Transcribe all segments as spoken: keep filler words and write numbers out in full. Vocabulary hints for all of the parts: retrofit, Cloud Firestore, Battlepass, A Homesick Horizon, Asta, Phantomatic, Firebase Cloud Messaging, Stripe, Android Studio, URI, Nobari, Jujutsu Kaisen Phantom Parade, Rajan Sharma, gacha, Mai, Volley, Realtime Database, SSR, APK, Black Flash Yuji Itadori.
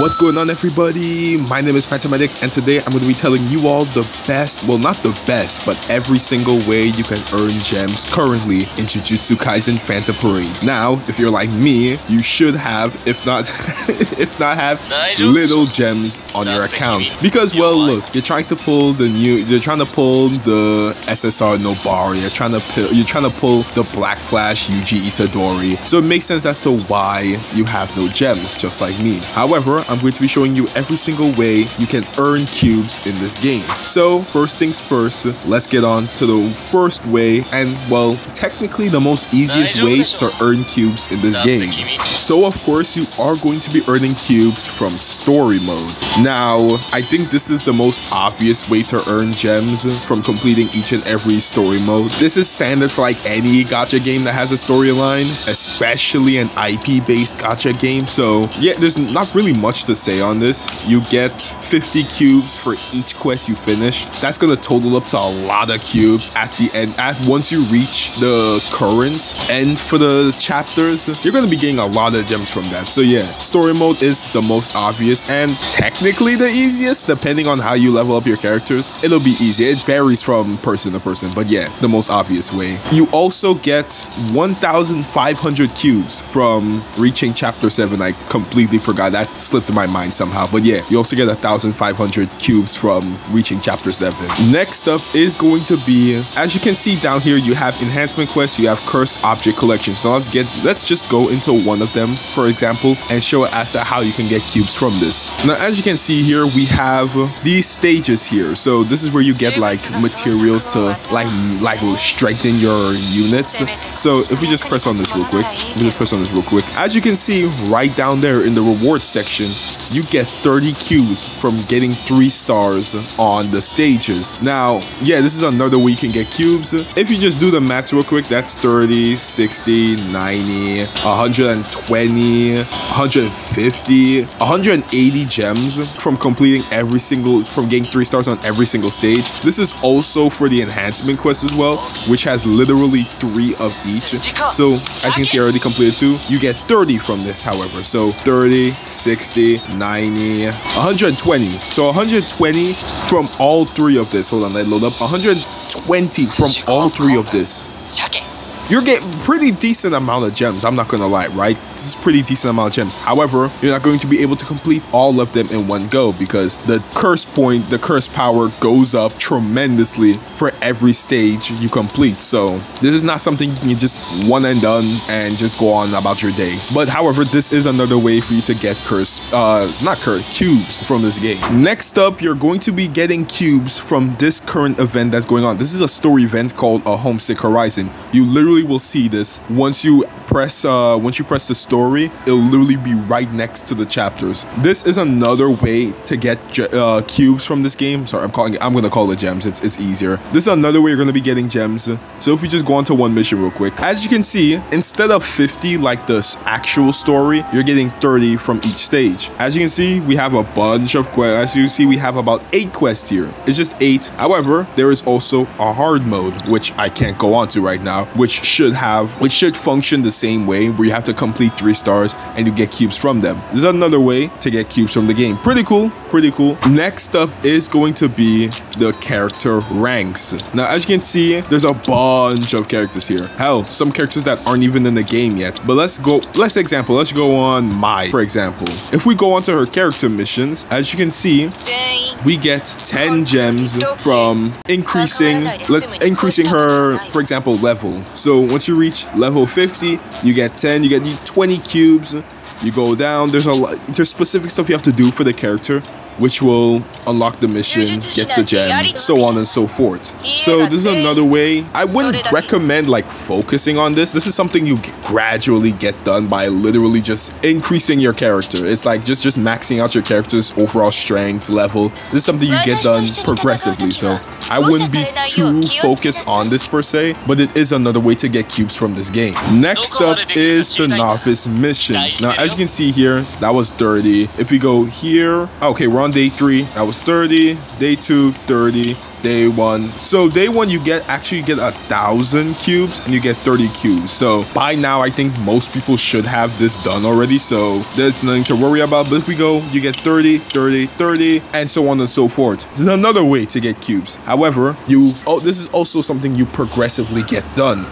What's going on, everybody? My name is Phantomatic, and today I'm going to be telling you all the best, well not the best, but every single way you can earn gems currently in Jujutsu Kaisen Phantom Parade. Now, if you're like me, you should have, if not, if not have little gems on your account. Because, well, look, you're trying to pull the new, you're trying to pull the S S R Nobari, you're trying to pull, you're trying to pull the Black Flash Yuji Itadori. So it makes sense as to why you have no gems, just like me. However, I'm going to be showing you every single way you can earn cubes in this game. So first things first, let's get on to the first way, and well, technically the most easiest way to earn cubes in this game. So of course you are going to be earning cubes from story mode. Now, I think this is the most obvious way to earn gems from completing each and every story mode. This is standard for like any gacha game that has a storyline, especially an I P-based gacha game. So yeah, there's not really much to say on this. You get fifty cubes for each quest you finish. That's gonna total up to a lot of cubes at the end. At once you reach the current end for the chapters, you're gonna be getting a lot of gems from that. So yeah, story mode is the most obvious and technically the easiest. Depending on how you level up your characters, it'll be easy. It varies from person to person, but yeah, the most obvious way. You also get one thousand five hundred cubes from reaching chapter seven. I completely forgot that slipped to my mind somehow, but yeah, you also get one thousand five hundred cubes from reaching chapter seven. Next up is going to be, as you can see down here, you have enhancement quests, you have cursed object collection. So let's get, let's just go into one of them, for example, and show Asta how you can get cubes from this. Now, as you can see here, we have these stages here. So this is where you get like materials to like, like strengthen your units. So if we just press on this real quick, we just press on this real quick. As you can see right down there in the reward section, you get thirty cubes from getting three stars on the stages. Now, yeah, this is another way you can get cubes. If you just do the math real quick, that's thirty, sixty, ninety, one hundred twenty, one hundred fifty, one hundred eighty gems from completing every single, from getting three stars on every single stage. This is also for the enhancement quest as well, which has literally three of each. So as you can see, I already completed two. You get thirty from this, however. So thirty, sixty, ninety, one hundred twenty. So one hundred twenty from all three of this. Hold on, let it load up. one hundred twenty from all three of this. You're getting pretty decent amount of gems, I'm not gonna lie, right? This is pretty decent amount of gems. However, you're not going to be able to complete all of them in one go because the curse point, the curse power goes up tremendously for every stage you complete. So this is not something you can just one and done and just go on about your day. But however, this is another way for you to get curse, uh, not curse, cubes from this game. Next up, you're going to be getting cubes from this current event that's going on. This is a story event called A Homesick Horizon. You literally will see this once you press uh once you press the story. It'll literally be right next to the chapters. This is another way to get uh cubes from this game. Sorry, i'm calling it i'm gonna call it gems. It's it's easier. This is another way you're gonna be getting gems. So if we just go on to one mission real quick, as you can see, instead of fifty like the actual story, you're getting thirty from each stage. As you can see, we have a bunch of quests. As you see, we have about eight quests here. It's just eight. However, there is also a hard mode, which I can't go on to right now, which should have which should function the same way, where you have to complete three stars and you get cubes from them. This is another way to get cubes from the game. Pretty cool, pretty cool. Next up is going to be the character ranks. Now, as you can see, there's a bunch of characters here. Hell, some characters that aren't even in the game yet. But let's go, let's example, let's go on Mai, for example. If we go on to her character missions, as you can see, we get ten gems from increasing, let's increasing her, for example, level. So once you reach level fifty, you get ten, you get twenty cubes. You go down, there's a lot, there's specific stuff you have to do for the character, which will unlock the mission, get the gem, so on and so forth. So this is another way. I wouldn't recommend like focusing on this. This is something you gradually get done by literally just increasing your character. It's like just, just maxing out your character's overall strength level. This is something you get done progressively. So I wouldn't be too focused on this per se, but it is another way to get cubes from this game. Next up is the novice missions. Now, as you can see here, that was thirty. If we go here, okay, we're on day three, that was thirty, day two, thirty, day one. So day one, you get actually get a thousand cubes and you get thirty cubes. So by now, I think most people should have this done already. So there's nothing to worry about. But if we go, you get thirty, thirty, thirty, and so on and so forth. There's another way to get cubes. However, you oh, this is also something you progressively get done.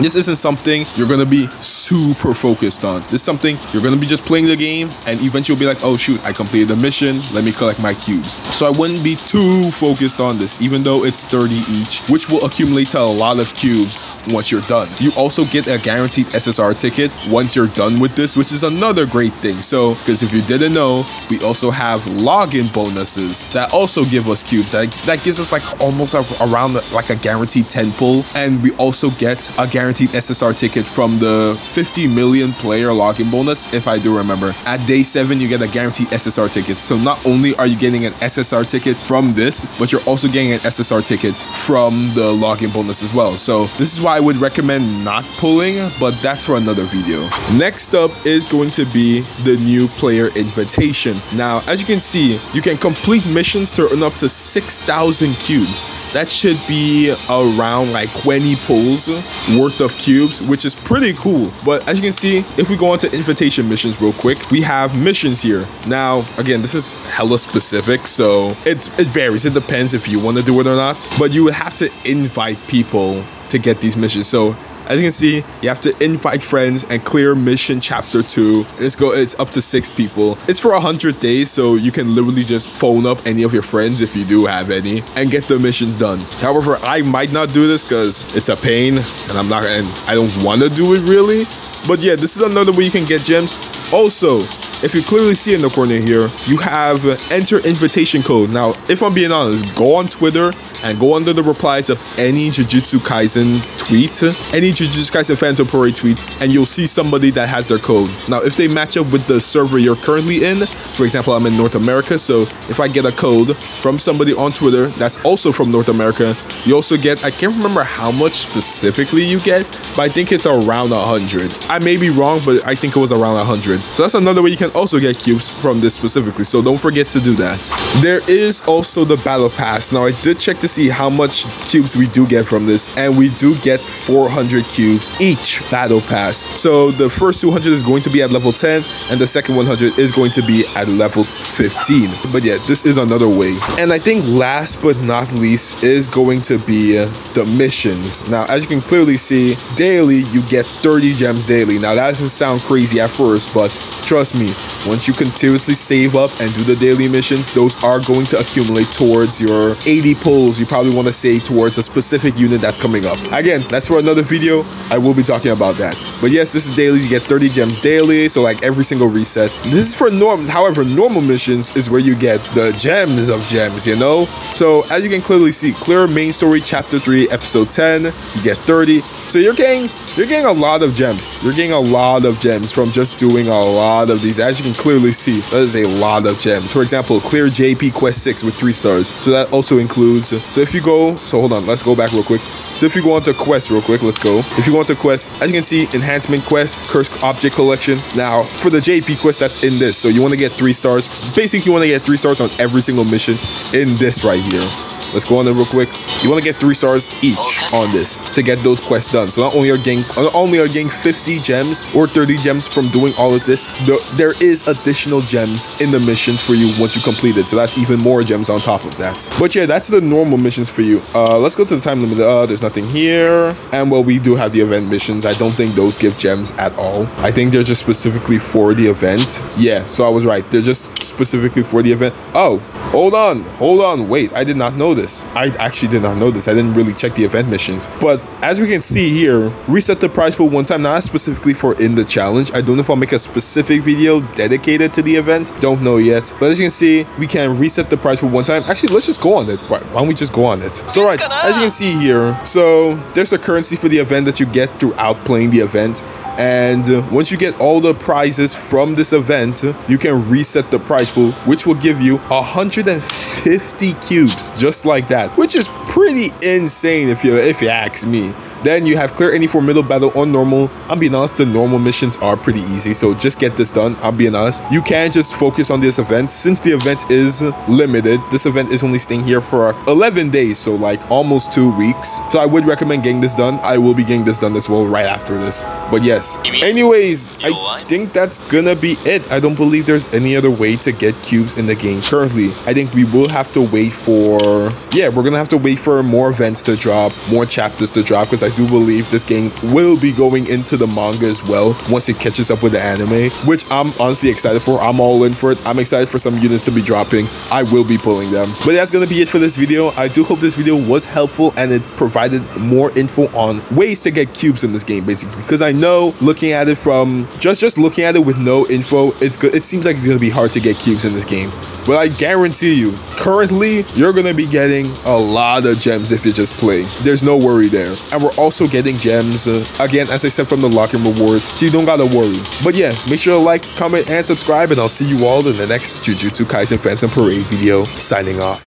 This isn't something you're gonna be super focused on. This is something you're gonna be just playing the game, and eventually you'll be like, oh shoot, I completed the mission. Let me collect my cubes. So I wouldn't be too focused on this, even though it's thirty each, which will accumulate to a lot of cubes once you're done. You also get a guaranteed S S R ticket once you're done with this, which is another great thing. So, because if you didn't know, we also have login bonuses that also give us cubes. That, that gives us like almost a, around like a guaranteed ten pull, and we also get a guaranteed S S R ticket from the fifty million player login bonus, if I do remember. At day seven, you get a guaranteed S S R ticket. So not only are you getting an S S R ticket from this, but you're also getting an S S R ticket from the login bonus as well. So this is why I would recommend not pulling, but that's for another video. Next up is going to be the new player invitation. Now, as you can see, you can complete missions to earn up to six thousand cubes. That should be around like twenty pulls worth of cubes, which is pretty cool. But as you can see, if we go on to invitation missions real quick, we have missions here. Now, again, this is hella specific, so it's, it varies. It depends if you want to do it or not, but you would have to invite people to get these missions. So as you can see, you have to invite friends and clear mission chapter two. Let's go. It's up to six people. It's for one hundred days, so you can literally just phone up any of your friends if you do have any and get the missions done. However, I might not do this because it's a pain and I'm not, and I don't want to do it really. But yeah, this is another way you can get gems. Also, if you clearly see in the corner here, you have enter invitation code. Now, if I'm being honest, go on Twitter and go under the replies of any Jujutsu Kaisen tweet, any Jujutsu Kaisen Phantom Parade tweet, and you'll see somebody that has their code. Now, if they match up with the server you're currently in, for example, I'm in North America, so if I get a code from somebody on Twitter that's also from North America, you also get, I can't remember how much specifically you get, but I think it's around one hundred. I may be wrong, but I think it was around one hundred. So that's another way you can also get cubes from this specifically, so don't forget to do that. There is also the battle pass. Now, I did check to see how much cubes we do get from this, and we do get four hundred cubes each battle pass. So the first two hundred is going to be at level ten, and the second one hundred is going to be at level fifteen. But yeah, this is another way. And I think last but not least is going to be the missions. Now, as you can clearly see, daily you get thirty gems daily. Now, that doesn't sound crazy at first, but trust me, once you continuously save up and do the daily missions, those are going to accumulate towards your eighty pulls you probably want to save towards a specific unit that's coming up. Again, that's for another video. I will be talking about that. But yes, this is daily. You get thirty gems daily, so like every single reset. This is for normal. However, normal missions is where you get the gems of gems, you know? So as you can clearly see, clear main story chapter three, episode ten, you get thirty. So you're getting, you're getting a lot of gems. You're getting a lot of gems from just doing a lot of these. As you can clearly see, that is a lot of gems. For example, clear J P quest six with three stars. So that also includes, so if you go, so hold on, let's go back real quick. So if you go onto quest real quick, let's go. If you go onto quest, as you can see, enhancement quest, cursed object collection. Now, for the J P quest that's in this, so you want to get three stars. Basically, you want to get three stars on every single mission in this right here. Let's go on there real quick. You want to get three stars each on this to get those quests done. So not only are you getting, not only are you getting fifty gems or thirty gems from doing all of this, there is additional gems in the missions for you once you complete it. So that's even more gems on top of that. But yeah, that's the normal missions for you. Uh, let's go to the time limit. Uh, there's nothing here. And well, we do have the event missions. I don't think those give gems at all. I think they're just specifically for the event. Yeah, so I was right. They're just specifically for the event. Oh, hold on. Hold on. Wait, I did not know this. I actually did not know this. I didn't really check the event missions. But as we can see here, reset the prize pool one time. Now, that's specifically for in the challenge. I don't know if I'll make a specific video dedicated to the event. Don't know yet. But as you can see, we can reset the prize pool one time. Actually, let's just go on it. Why don't we just go on it? So right, as you can see here, so there's the currency for the event that you get throughout playing the event. And once you get all the prizes from this event, you can reset the prize pool, which will give you one hundred fifty cubes, just like that, which is pretty insane if you if you ask me. Then you have clear any formidable battle on normal. I'm being honest, the normal missions are pretty easy, so just get this done. I'm being honest, you can just focus on this event since the event is limited. This event is only staying here for eleven days, so like almost two weeks, so I would recommend getting this done. I will be getting this done as well right after this, but yes, anyways, I think that's gonna be it. I don't believe there's any other way to get cubes in the game currently. I think we will have to wait for, yeah, we're gonna have to wait for more events to drop, more chapters to drop, because I do believe this game will be going into the manga as well once it catches up with the anime, which I'm honestly excited for. I'm all in for it. I'm excited for some units to be dropping. I will be pulling them, but that's gonna be it for this video. I do hope this video was helpful and it provided more info on ways to get cubes in this game, basically, because I know looking at it from just just looking at it with no info, it's good, it seems like it's gonna be hard to get cubes in this game, but I guarantee you currently you're gonna be getting a lot of gems if you just play. There's no worry there, and we're also getting gems uh, again, as I said, from the lock-in rewards, so you don't gotta worry. But yeah, make sure to like, comment, and subscribe, and I'll see you all in the next Jujutsu Kaisen Phantom Parade video. Signing off.